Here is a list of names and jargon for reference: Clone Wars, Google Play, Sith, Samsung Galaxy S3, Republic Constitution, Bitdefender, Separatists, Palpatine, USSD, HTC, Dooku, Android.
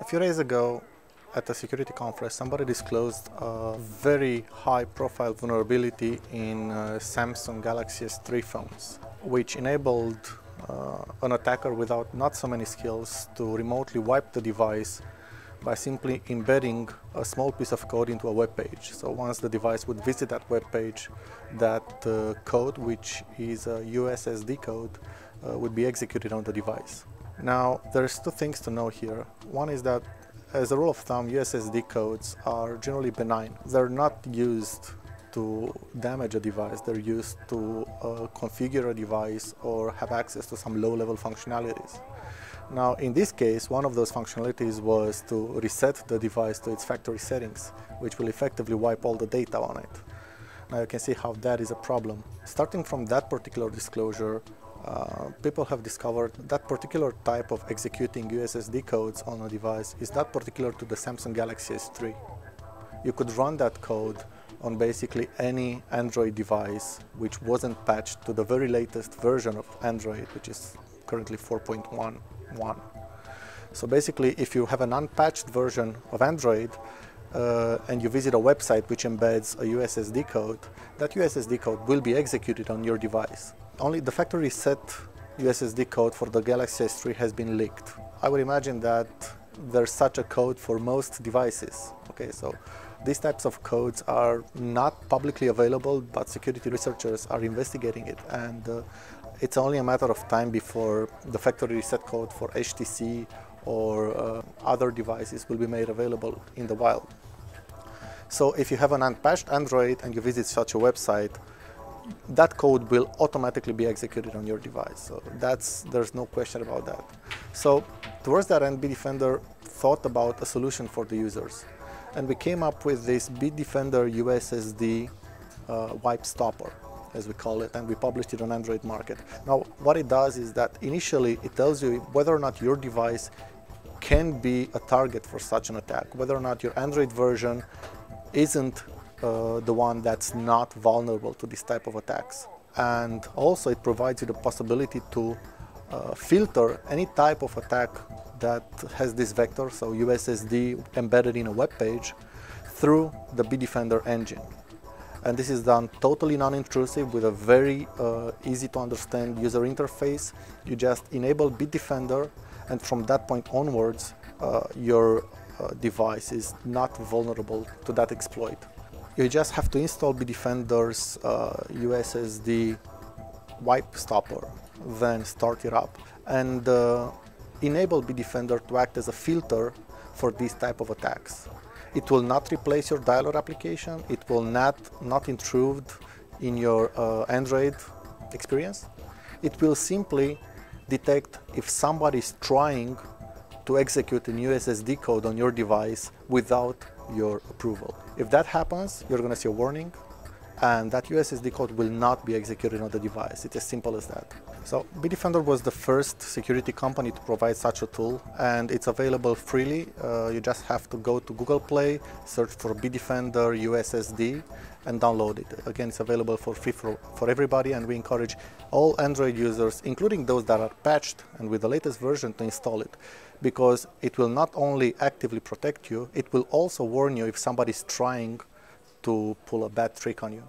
A few days ago, at a security conference, somebody disclosed a very high-profile vulnerability in Samsung Galaxy S3 phones, which enabled an attacker without not so many skills to remotely wipe the device by simply embedding a small piece of code into a web page. So once the device would visit that web page, that code, which is a USSD code, would be executed on the device. Now, there's two things to know here. One is that, as a rule of thumb, USSD codes are generally benign. They're not used to damage a device. They're used to configure a device or have access to some low-level functionalities. Now, in this case, one of those functionalities was to reset the device to its factory settings, which will effectively wipe all the data on it. Now, you can see how that is a problem. Starting from that particular disclosure, people have discovered that particular type of executing USSD codes on a device is not particular to the Samsung Galaxy S3. You could run that code on basically any Android device which wasn't patched to the very latest version of Android, which is currently 4.11. So basically, if you have an unpatched version of Android and you visit a website which embeds a USSD code, that USSD code will be executed on your device. Only the factory reset USSD code for the Galaxy S3 has been leaked. I would imagine that there's such a code for most devices. Okay, so these types of codes are not publicly available, but security researchers are investigating it, and it's only a matter of time before the factory reset code for HTC or other devices will be made available in the wild. So if you have an unpatched Android and you visit such a website, that code will automatically be executed on your device. So there's no question about that. So towards that end, Bitdefender thought about a solution for the users. And we came up with this Bitdefender USSD wipe stopper, as we call it, and we published it on Android market. Now, what it does is that initially it tells you whether or not your device can be a target for such an attack, whether or not your Android version isn't the one that's not vulnerable to this type of attacks. And also it provides you the possibility to filter any type of attack that has this vector, so USSD embedded in a web page, through the Bitdefender engine. And this is done totally non-intrusive with a very easy to understand user interface. You just enable Bitdefender, and from that point onwards, your device is not vulnerable to that exploit. You just have to install Bitdefender's USSD wipe stopper, then start it up, and enable Bitdefender to act as a filter for these type of attacks. It will not replace your dialer application. It will not intrude in your Android experience. It will simply detect if somebody is trying to execute a USSD code on your device without your approval. If that happens, you're going to see a warning, and that USSD code will not be executed on the device. It's as simple as that. So Bitdefender was the first security company to provide such a tool, and it's available freely. You just have to go to Google Play, search for Bitdefender USSD, and download it. Again, it's available for free for everybody, and we encourage all Android users, including those that are patched and with the latest version, to install it, because it will not only actively protect you, it will also warn you if somebody's trying to pull a bad trick on you.